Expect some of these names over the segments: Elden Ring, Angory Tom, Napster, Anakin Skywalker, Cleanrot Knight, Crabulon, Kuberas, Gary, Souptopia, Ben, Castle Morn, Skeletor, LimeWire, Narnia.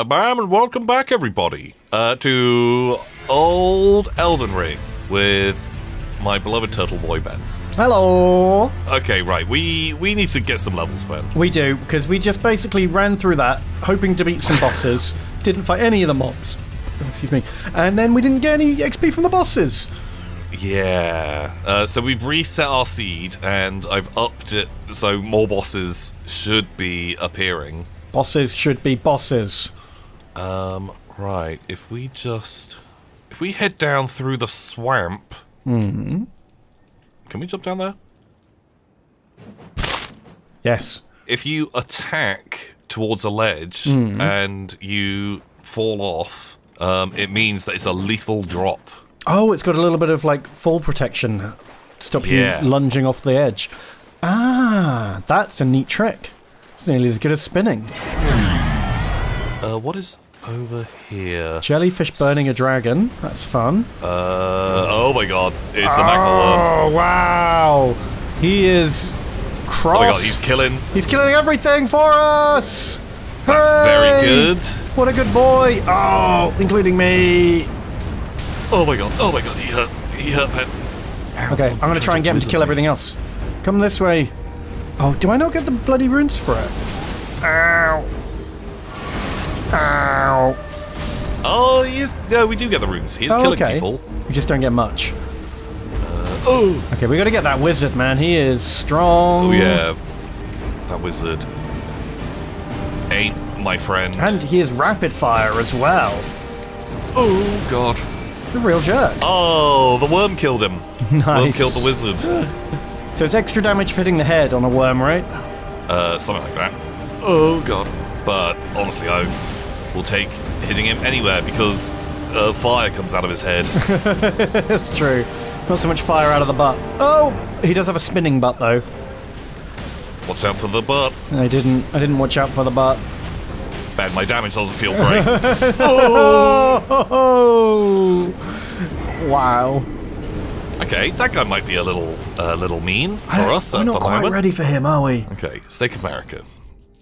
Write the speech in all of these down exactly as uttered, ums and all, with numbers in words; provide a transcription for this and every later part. Sabam, and welcome back, everybody, uh, to old Elden Ring with my beloved Turtle Boy, Ben. Hello! Okay, right, we, we need to get some levels, Ben. We do, because we just basically ran through that, hoping to beat some bosses, didn't fight any of the mobs, excuse me, and then we didn't get any X P from the bosses. Yeah, uh, so we've reset our seed, and I've upped it, so more bosses should be appearing. Bosses should be bosses. Um, right, if we just... If we head down through the swamp... Mm-hmm. Can we jump down there? Yes. If you attack towards a ledge, mm-hmm, and you fall off, um, it means that it's a lethal drop. Oh, it's got a little bit of, like, fall protection. Stop yeah. you lunging off the edge. Ah, that's a neat trick. It's nearly as good as spinning. Uh, what is over here? Jellyfish burning a dragon. That's fun. Uh, oh my god. It's oh, a magma worm. Oh, wow. He is cross. Oh my god, he's killing. He's killing everything for us. That's Hooray! Very good. What a good boy. Oh, including me. Oh my god, oh my god, he hurt, he hurt, man. Okay, I'm gonna try and get him to kill everything else. Come this way. Oh, do I not get the bloody runes for it? Ow. Ow. Oh, he is, no, we do get the runes. He is oh, killing okay. people. We just don't get much. Uh, oh! Okay, we gotta get that wizard, man. He is strong. Oh yeah. That wizard ain't my friend. And he is rapid fire as well. Oh god. The real jerk. Oh, the worm killed him. Nice. Worm killed the wizard. So it's extra damage for hitting the head on a worm, right? Uh, something like that. Oh, God. But honestly, I will take hitting him anywhere because uh, fire comes out of his head. That's true. Not so much fire out of the butt. Oh, he does have a spinning butt, though. Watch out for the butt. I didn't. I didn't watch out for the butt. Bad, my damage doesn't feel great. Oh! Oh! Wow. Okay, that guy might be a little uh, little mean for us at the moment. We're not quite ready for him, are we? Okay, Snake America.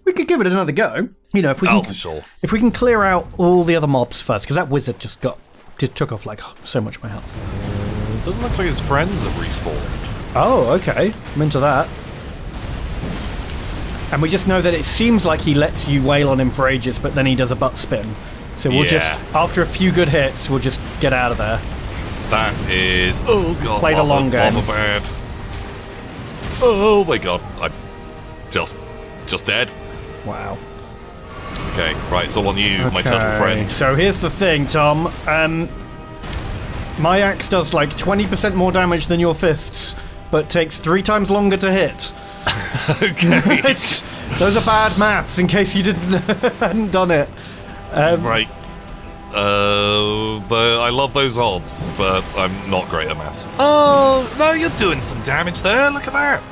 We could give it another go. You know, if we can, oh, for sure. If we can clear out all the other mobs first, because that wizard just got just took off like so much of my health. Doesn't look like his friends have respawned. Oh, okay. I'm into that. And we just know that it seems like he lets you wail on him for ages, but then he does a butt spin. So we'll yeah. just, after a few good hits, we'll just get out of there. That is, oh god, Played lava, a long game. Lava bad. Oh my god, I'm just, just dead. Wow. Okay, right, it's all on you, okay. my turtle friend. So here's the thing, Tom. Um, my axe does like twenty percent more damage than your fists, but takes three times longer to hit. Okay. Those are bad maths, in case you didn't hadn't done it. Um, right. Uh, the, I love those odds, but I'm not great at maths. Oh no, you're doing some damage there. Look at that.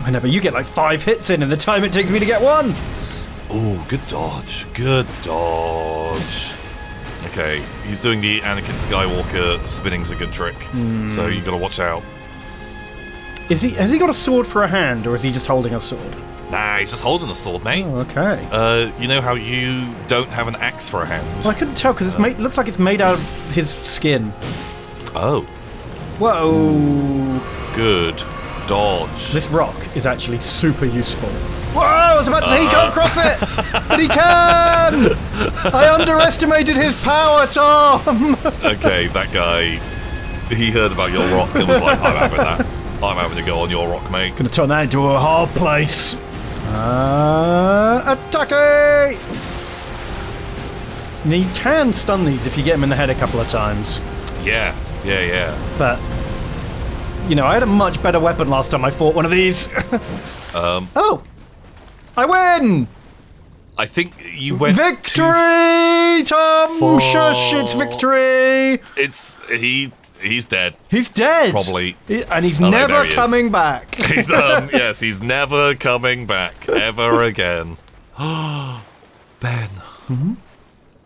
I know, but you get like five hits in, and the time it takes me to get one. Oh, good dodge. Good dodge. Okay, he's doing the Anakin Skywalker. Spinning's a good trick, mm. so you got to watch out. Is he? Has he got a sword for a hand, or is he just holding a sword? Nah, he's just holding a sword, mate. Oh, okay. Uh, you know how you don't have an axe for a hand? Well, I couldn't tell because it's uh, made. Looks like it's made out of his skin. Oh. Whoa. Good dodge. This rock is actually super useful. Whoa! I was about to say uh. he can't cross it, but he can. I underestimated his power, Tom. Okay, that guy. He heard about your rock and was like, "I'm having that." I'm having to go on your rock, mate. Gonna turn that into a hard place. Uh, attacky! Now you can stun these if you get them in the head a couple of times. Yeah, yeah, yeah. But, you know, I had a much better weapon last time I fought one of these. um. Oh! I win! I think you went Victory, too Tom! Far. Shush, it's victory! It's... he... He's dead. He's dead. Probably. He, and he's oh, never he coming is. back. He's, um, yes, he's never coming back ever again. Ben, mm-hmm?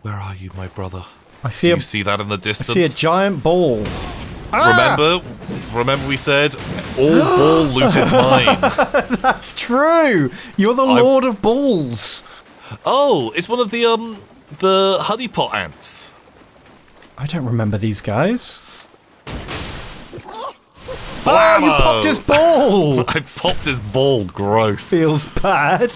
Where are you, my brother? I see. Do a, you see that in the distance? I see a giant ball. Remember, ah! remember, we said all ball loot is mine. That's true. You're the I'm, Lord of Balls. Oh, it's one of the um the honeypot ants. I don't remember these guys. Blammo. Oh, you popped his ball! I popped his ball, gross. Feels bad.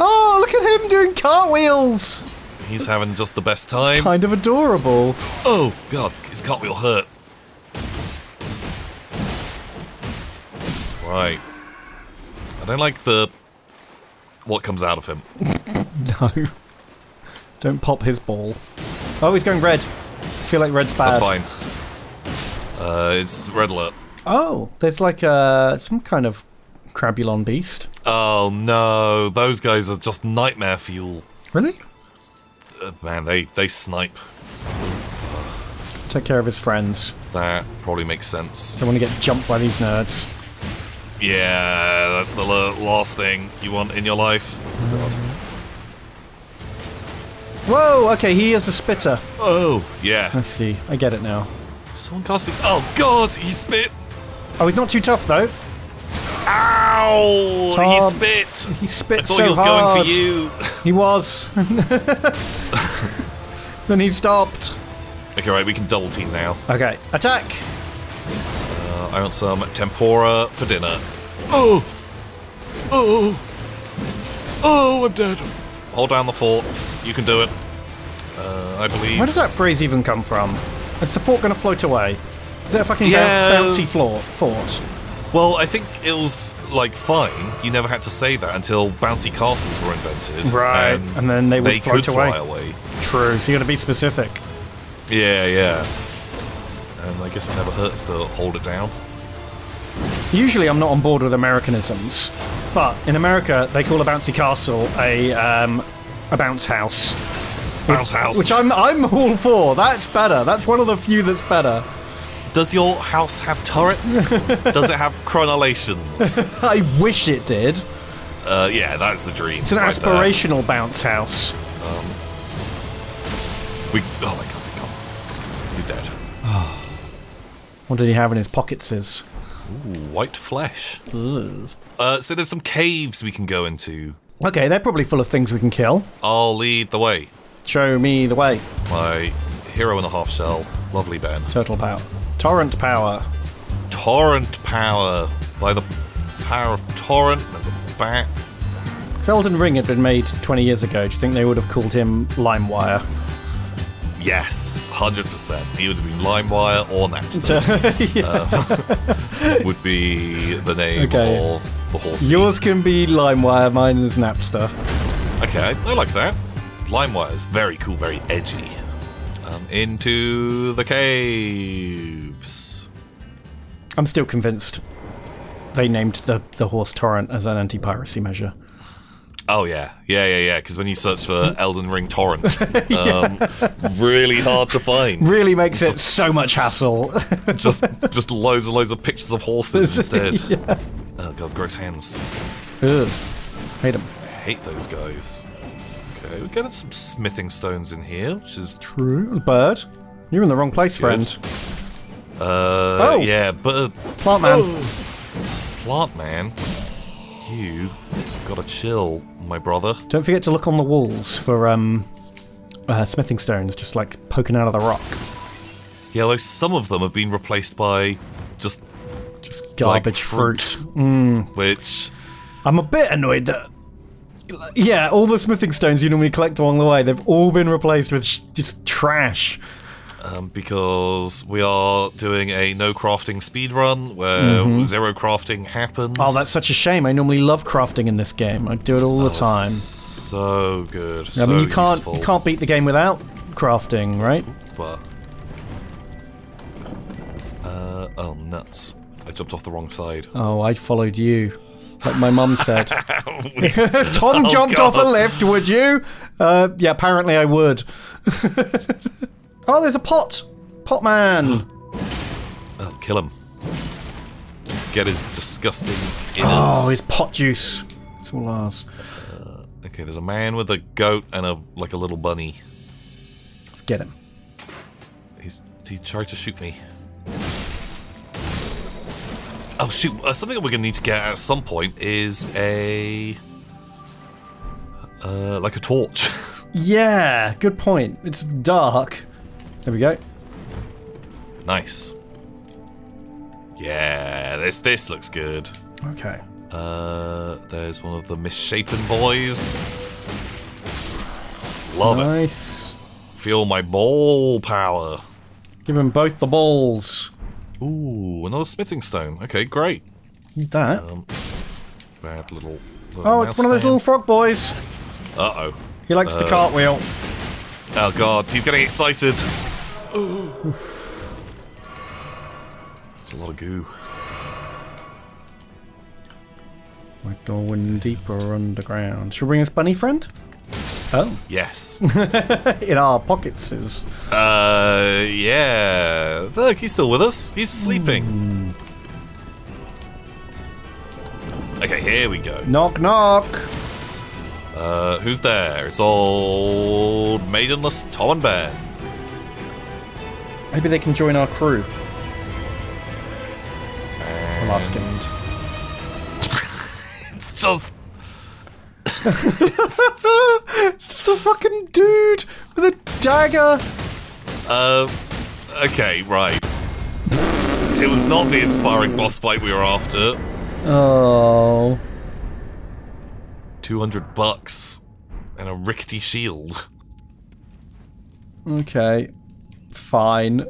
Oh, look at him doing cartwheels! He's having just the best time. It's kind of adorable. Oh, God, his cartwheel hurt. Right. I don't like the... what comes out of him. No. Don't pop his ball. Oh, he's going red. I feel like red's bad. That's fine. Uh, it's red alert. Oh, there's like a, some kind of crabulon beast. Oh no, those guys are just nightmare fuel. Really? Uh, man, they, they snipe. Take care of his friends. That probably makes sense. Don't want to get jumped by these nerds. Yeah, that's the last thing you want in your life. God. Whoa, okay, he is a spitter. Oh, yeah. I see, I get it now. Someone casting. Oh God, he spit. Oh, he's not too tough though. Ow! Tom, he spit. He spit so hard. I thought he was hard. going for you. He was. Then he stopped. Okay, right, we can double team now. Okay, attack. Uh, I want some tempura for dinner. Oh, oh, oh! I'm dead. Hold down the fort. You can do it. Uh, I believe. Where does that phrase even come from? Is the fort going to float away? Is it a fucking yeah. bounce, bouncy floor, fort? Well, I think it was, like, fine. You never had to say that until bouncy castles were invented. Right, and, and then they would they float could away. Fly away. True, so you got to be specific. Yeah, yeah. And I guess it never hurts to hold it down. Usually I'm not on board with Americanisms, but in America they call a bouncy castle a, um, a bounce house. Bounce house. Which I'm I'm all for. That's better. That's one of the few that's better. Does your house have turrets? Does it have crenulations? I wish it did. Uh, yeah, that's the dream. It's an right aspirational there. bounce house. Um, we. Oh my God! My God. He's dead. What did he have in his pockets? Is white flesh. Ugh. Uh, so there's some caves we can go into. Okay, they're probably full of things we can kill. I'll lead the way. Show me the way. My hero in a half shell. Lovely Ben. Turtle power. Torrent power. Torrent power. By the power of torrent. There's a bat. If Elden Ring had been made twenty years ago, do you think they would have called him LimeWire? Yes, one hundred percent. He would have been LimeWire or Napster. yeah. um, would be the name okay. of the horse. Yours can be LimeWire, mine is Napster. Okay, I like that. LimeWire is very cool, very edgy. Um, into the caves. I'm still convinced they named the, the horse torrent as an anti-piracy measure. Oh yeah, yeah, yeah, yeah, because when you search for Elden Ring torrent, um, really hard to find. Really makes just, it so much hassle. just just loads and loads of pictures of horses instead. yeah. Oh God, gross hands. Ugh, hate them. I hate those guys. Okay, we're getting some smithing stones in here, which is true. Bird, you're in the wrong place, good. friend. Uh, oh. yeah, but plant man, oh. plant man, you gotta chill, my brother. Don't forget to look on the walls for um, uh, smithing stones, just like poking out of the rock. Yeah, though some of them have been replaced by just just garbage like fruit, fruit. Mm. Which I'm a bit annoyed that. Yeah, all the smithing stones you normally collect along the way, they've all been replaced with sh just trash. Um, because we are doing a no crafting speedrun where mm-hmm. zero crafting happens. Oh, that's such a shame. I normally love crafting in this game. I do it all oh, the time. So good. I so mean, you can't, you can't beat the game without crafting, right? But. Uh, oh, nuts. I jumped off the wrong side. Oh, I followed you. Like my mum said. Tom oh, jumped God. off a lift, would you? Uh, yeah, apparently I would. Oh, there's a pot! Pot man! uh, kill him. Get his disgusting innards. Oh, his pot juice. It's all ours. Uh, okay, there's a man with a goat and a like a little bunny. Let's get him. He's, he tried to shoot me. Oh shoot, uh, something that we're going to need to get at some point is a... Uh, like a torch. Yeah, good point. It's dark. There we go. Nice. Yeah, this this looks good. Okay. Uh, there's one of the misshapen boys. Love nice. it. Nice. Feel my ball power. Give him both the balls. Ooh, another smithing stone. Okay, great. Need that. Um, bad little. little oh, it's one of those little frog boys. Uh oh. He likes uh, to cartwheel. Oh god, he's getting excited. It's a lot of goo. We're going deeper underground. Should we bring us bunny friend? Oh. Yes. In our pockets is. Uh, yeah. Look, he's still with us. He's sleeping. Mm. Okay, here we go. Knock, knock. Uh, who's there? It's old maidenless Tom and Ben. Maybe they can join our crew. And... I'll ask him. It's just... it's... it's just a fucking dude with a dagger. Um, uh, okay, right. It was not the inspiring boss fight we were after. Oh... two hundred bucks and a rickety shield. Okay. Fine.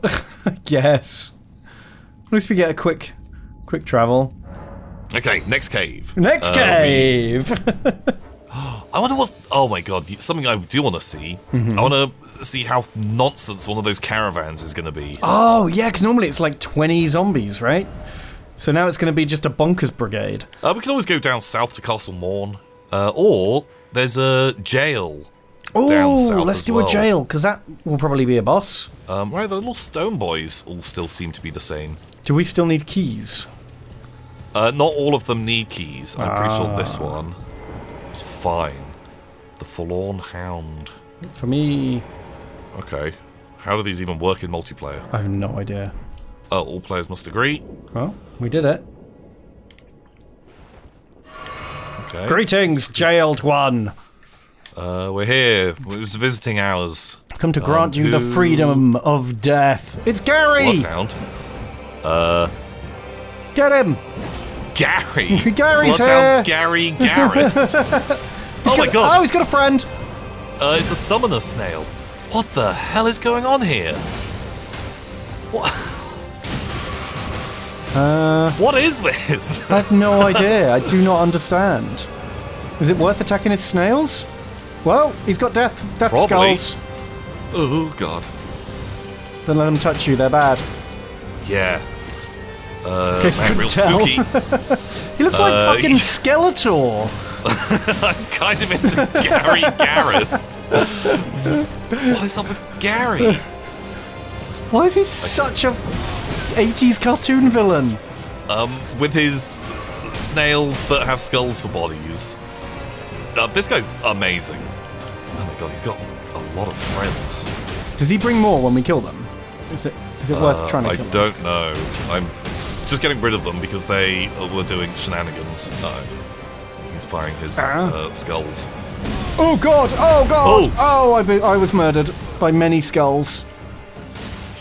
I guess. At least we get a quick quick travel. Okay, next cave. Next uh, cave! We... I wonder what... Oh my god, something I do want to see. Mm-hmm. I want to see how nonsense one of those caravans is going to be. Oh, yeah, because normally it's like twenty zombies, right? So now it's going to be just a bonkers brigade. Uh, we can always go down south to Castle Morn. Uh, or there's a jail. Oh, let's do well. a jail because that will probably be a boss. Um, right, the little stone boys all still seem to be the same. Do we still need keys? Uh, not all of them need keys. I'm ah. pretty sure this one is fine. The Forlorn Hound. For me. Okay. How do these even work in multiplayer? I have no idea. Uh, all players must agree. Well, we did it. Okay. Greetings, jailed one. Uh, we're here. It was visiting hours. Come to grant um, you the freedom of death. It's Gary. Bloodhound. Uh, get him. Gary. Gary's Bloodhound here. Gary Garrus. oh my a, god. Oh, he's got a friend. Uh, it's a summoner snail. What the hell is going on here? What? Uh, what is this? I have no idea. I do not understand. Is it worth attacking his snails? Well, he's got death, death Probably. skulls. Oh, God. Don't let them touch you. They're bad. Yeah. Uh, In case man, you real tell. spooky. He looks uh, like fucking Skeletor. I'm kind of into Gary Garrus. What is up with Gary? Why is he okay. such a... eighties cartoon villain. Um, with his snails that have skulls for bodies. Uh, this guy's amazing. Oh my god, he's got a lot of friends. Does he bring more when we kill them? Is it is it uh, worth trying to I kill them? I don't know. I'm just getting rid of them because they were doing shenanigans. No. He's firing his ah. uh, skulls. Oh god! Oh god! Oh, oh I, be I was murdered by many skulls.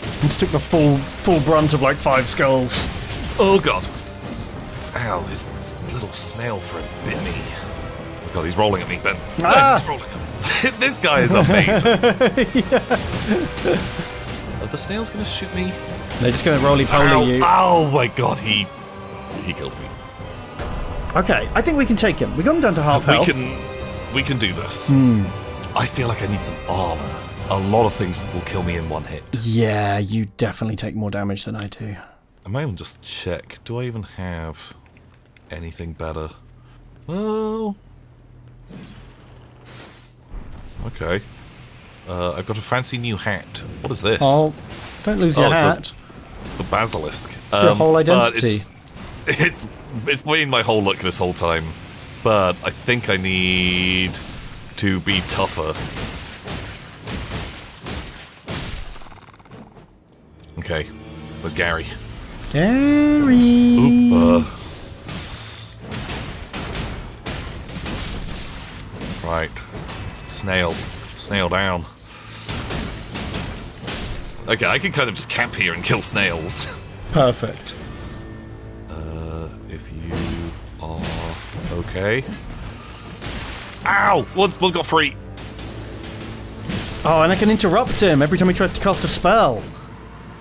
I just took the full full brunt of like five skulls. Oh god. Ow, his little snail friend bit me. Oh god, he's rolling at me, Ben. Ah. Ben he's rolling at me. This guy is amazing. yeah. Are the snails gonna shoot me? They're just gonna roly-poly you. Oh my god, he he killed me. Okay, I think we can take him. We got him down to half health. We can we can do this. Mm. I feel like I need some armor. A lot of things will kill me in one hit. Yeah, you definitely take more damage than I do. I might even just check. Do I even have anything better? Well... Okay. Uh, I've got a fancy new hat. What is this? Oh, don't lose your oh, hat. A, the basilisk. It's um, your whole identity. It's, it's, it's been my whole look this whole time. But I think I need to be tougher. Okay, where's Gary? Gary! Oop, uh. Right. Snail. Snail down. Okay, I can kind of just camp here and kill snails. Perfect. Uh, if you are okay. Ow! One's one got free. Oh, and I can interrupt him every time he tries to cast a spell.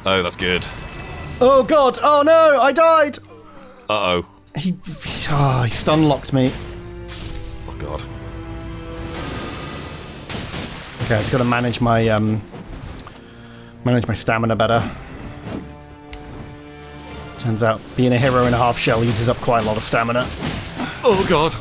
Oh, that's good. Oh god! Oh no! I died. Uh oh. He, he, oh, he stun locked me. Oh god. Okay, I've got to manage my um. Manage my stamina better. Turns out being a hero in a half shell uses up quite a lot of stamina. Oh god.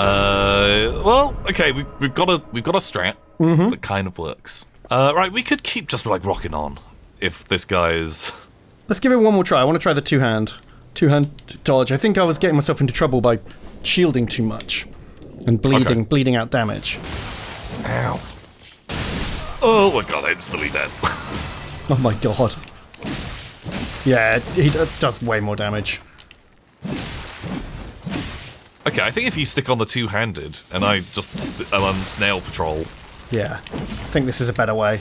uh, well, okay, we, we've got a we've got a strat mm-hmm. that kind of works. Uh, right, we could keep just like rocking on if this guy's. Let's give it one more try. I want to try the two hand, two hand dodge. I think I was getting myself into trouble by shielding too much and bleeding, okay. bleeding out damage. Ow. Oh my god, I instantly dead. Oh my god. Yeah, he does way more damage. Okay, I think if you stick on the two-handed, and I just am on snail patrol. Yeah, I think this is a better way.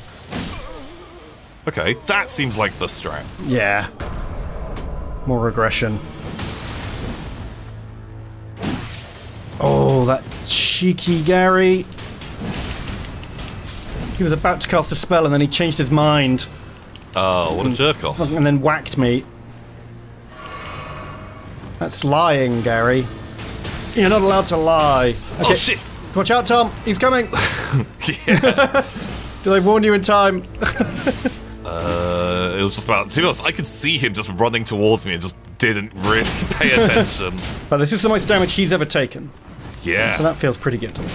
Okay, that seems like the strat. Yeah. More regression. Oh, that cheeky Gary. He was about to cast a spell and then he changed his mind. Oh, what a jerk off. And then whacked me. That's lying, Gary. You're not allowed to lie. Okay. Oh, shit! Watch out, Tom! He's coming! Yeah. Did I warn you in time? uh, it was just about... To be honest, I could see him just running towards me and just didn't really pay attention. But this is the most damage he's ever taken. Yeah. So that feels pretty good to me.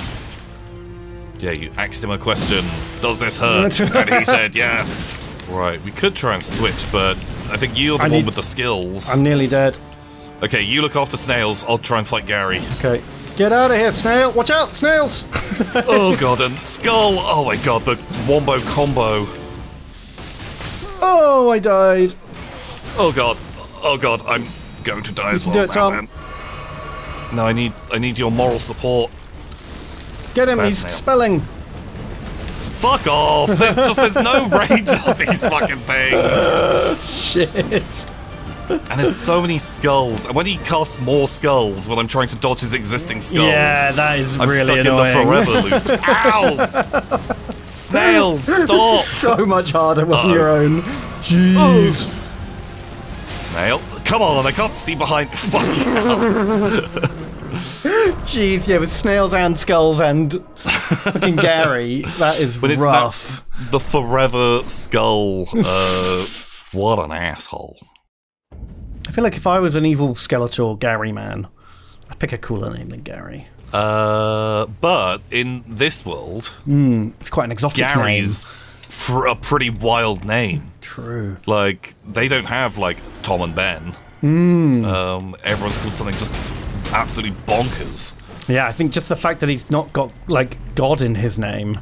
Yeah, you asked him a question. Does this hurt? And he said yes. Right, we could try and switch, but I think you're the I one need... with the skills. I'm nearly dead. Okay, you look after snails. I'll try and fight Gary. Okay. Get out of here, snail. Watch out, snails. Oh, god, and skull. Oh, my god, the wombo combo. Oh, I died. Oh, god. Oh, god, I'm going to die as well. Do it, Tom. Man, man. No, I need, I need your moral support. Get him, Bad he's snail. Spelling. Fuck off! There's, just, there's no range on these fucking things. Uh, shit. And there's so many skulls, and when he casts more skulls when I'm trying to dodge his existing skulls. Yeah, that is I'm really annoying. I'm stuck in the forever loop. Ow! Snails, stop! So much harder on uh-oh. Your own. Jeez. Oh. Snail, come on, I can't see behind. Fuck you. Jeez, yeah, with snails and skulls and fucking Gary, that is when rough. It's that, the forever skull. Uh, what an asshole. I feel like if I was an evil Skeletor Gary man, I'd pick a cooler name than Gary. Uh, but in this world, mm, it's quite an exotic Gary's name. Pr a pretty wild name. True. Like they don't have like Tom and Ben. Mm. Um, everyone's called something just. Absolutely bonkers. Yeah, I think just the fact that he's not got like God in his name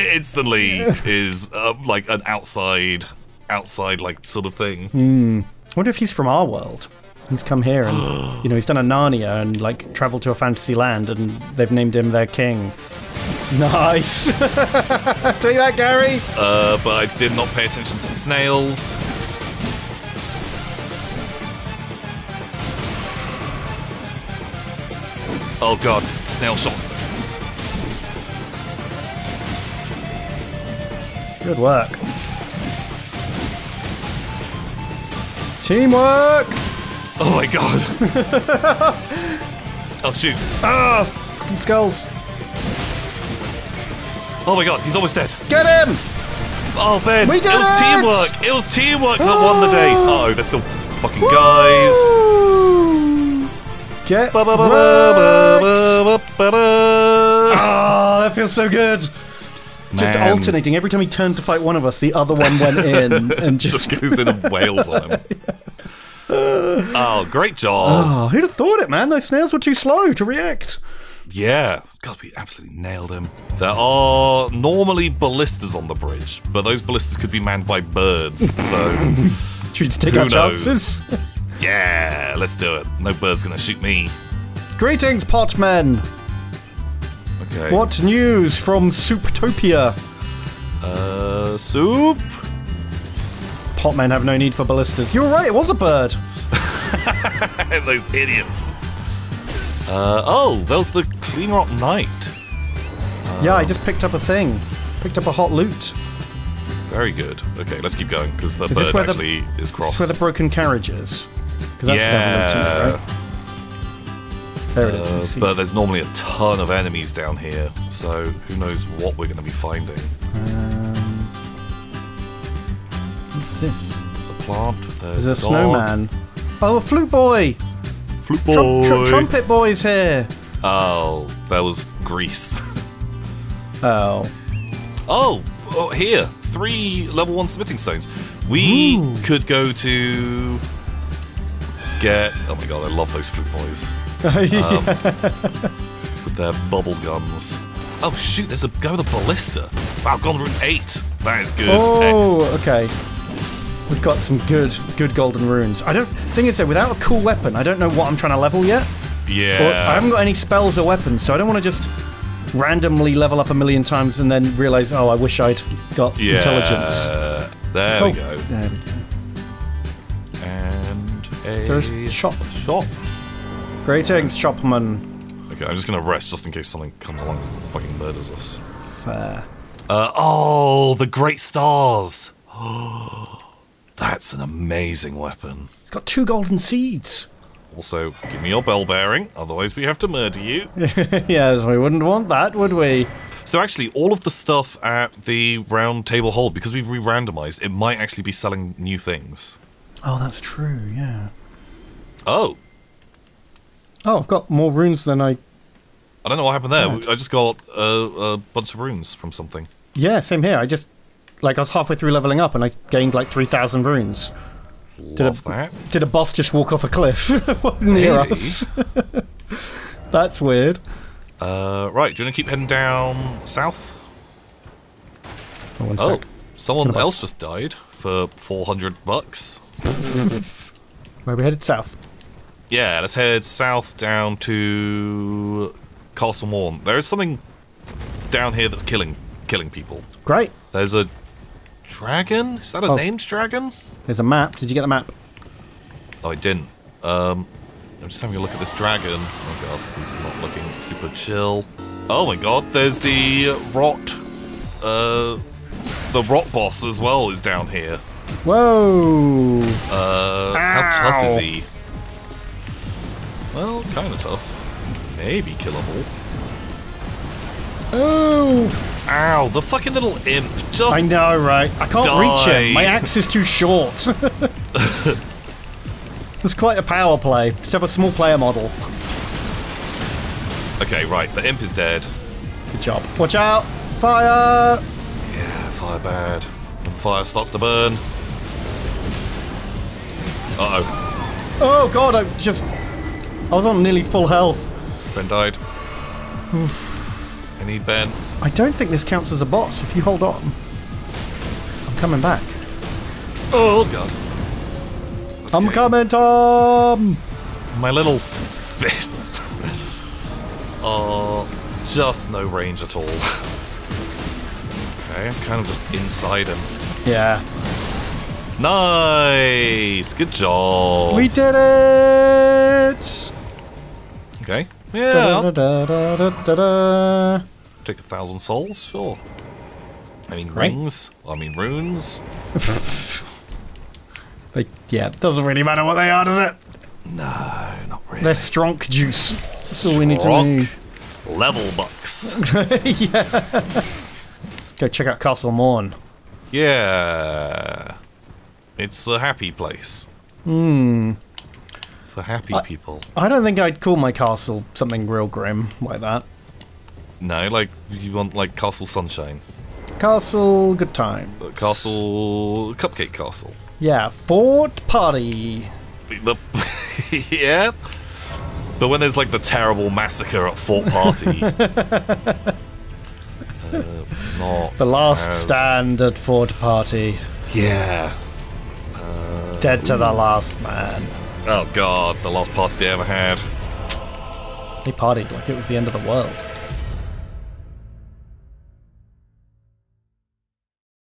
instantly is uh, like an outside, outside like sort of thing. Hmm. I wonder if he's from our world. He's come here and you know he's done a Narnia and like travelled to a fantasy land and they've named him their king. Nice. Take that, Gary. Uh, but I did not pay attention to snails. Oh god, snail shot. Good work. Teamwork! Oh my god. Oh shoot. Ah! Fucking skulls. Oh my god, he's almost dead. Get him! Oh Ben, we did it was it! teamwork! It was teamwork that oh. won the day. Uh oh, there's still fucking Woo! guys. Get ba -ba -ba -ba -ba -ba -ba -ba. Oh, that feels so good. Man. Just alternating. Every time he turned to fight one of us, the other one went in and just, just goes in and wails on him. Oh, great job. Oh, who'd have thought it, man? Those snails were too slow to react. Yeah. God, we absolutely nailed him. There are normally ballistas on the bridge, but those ballistas could be manned by birds, so... Should we just take our chances? Yeah, let's do it. No bird's gonna shoot me. Greetings, pot men. Okay. What news from Souptopia? Uh, soup? Potmen have no need for ballistas. You were right, it was a bird. Those idiots. Uh, oh, that was the Cleanrot Knight. Um, yeah, I just picked up a thing. Picked up a hot loot. Very good. Okay, let's keep going, because the is bird where actually the, is crossed. Is this where the broken carriage is? Because that's yeah. the right? There it is. Uh, but there's normally a ton of enemies down here, so who knows what we're going to be finding. Um, what's this? It's a plant. There's, there's a, a snowman. Oh, a flute boy! Flute boy! Trum tr trumpet boy's here! Oh, that was Greece. oh. oh. Oh, here! Three level one smithing stones. We Ooh. could go to... get... Oh my god, I love those flute boys. um, with their bubble guns. Oh shoot, there's a guy with a ballista. Wow, Golden Rune eight. That is good. Oh, X. Okay. We've got some good, good golden runes. I don't. Thing is, though, without a cool weapon, I don't know what I'm trying to level yet. Yeah. Or I haven't got any spells or weapons, so I don't want to just randomly level up a million times and then realize, oh, I wish I'd got yeah. intelligence. There oh. we go. There we go. And a so there's shop. Shop. Greetings, Chopman. Okay, I'm just gonna rest just in case something comes along and fucking murders us. Fair. Uh, oh, the Great Stars! That's an amazing weapon. It's got two golden seeds. Also, give me your bell bearing, otherwise we have to murder you. Yes, we wouldn't want that, would we? So actually, all of the stuff at the round table hold, because we re-randomized, it might actually be selling new things. Oh, that's true, yeah. Oh. Oh, I've got more runes than I... I don't know what happened there. Had. I just got a, a bunch of runes from something. Yeah, same here. I just... Like, I was halfway through leveling up and I gained like three thousand runes. Love did a, that. Did a boss just walk off a cliff near really? us? That's weird. Uh, right, do you want to keep heading down south? Oh, one oh sec. someone else just died for four hundred bucks. Where are we headed? South. Yeah, let's head south down to Castle Morn. There is something down here that's killing killing people. Great. There's a dragon? Is that a oh. named dragon? There's a map. Did you get the map? Oh, I didn't. Um, I'm just having a look at this dragon. Oh god, he's not looking super chill. Oh my god, there's the rot... Uh, the rot boss as well is down here. Whoa! Uh, Ow. How tough is he? Well, kind of tough. Maybe killable. Oh! Ow! The fucking little imp just. I know, right? I can't died. reach him. My axe is too short. It's quite a power play. Just have a small player model. Okay, right. The imp is dead. Good job. Watch out! Fire! Yeah, fire bad. And fire starts to burn. Uh oh. Oh god! I just. I was on nearly full health. Ben died. Oof. I need Ben. I don't think this counts as a boss. If you hold on, I'm coming back. Oh god! That's I'm okay. coming, Tom. My little fists are just no range at all. Okay, I'm kind of just inside him. Yeah. Nice. Good job. We did it. Okay. Yeah. Da, da, da, da, da, da. Take a thousand souls, sure. I mean right. rings. I mean runes. Like, yeah, it doesn't really matter what they are, does it? No, not really. They're stronk juice. So we need to move. Level bucks. Yeah. Let's go check out Castle Morn. Yeah. It's a happy place. Hmm. For happy I, people. I don't think I'd call my castle something real grim like that. No, like, you want, like, Castle Sunshine. Castle Good Time. Castle... Cupcake Castle. Yeah, Fort Party. The, yeah. But when there's, like, the terrible massacre at Fort Party. uh, not The last as... stand at Fort Party. Yeah. Dead to the last man. Oh god, the last party they ever had. They partied like it was the end of the world.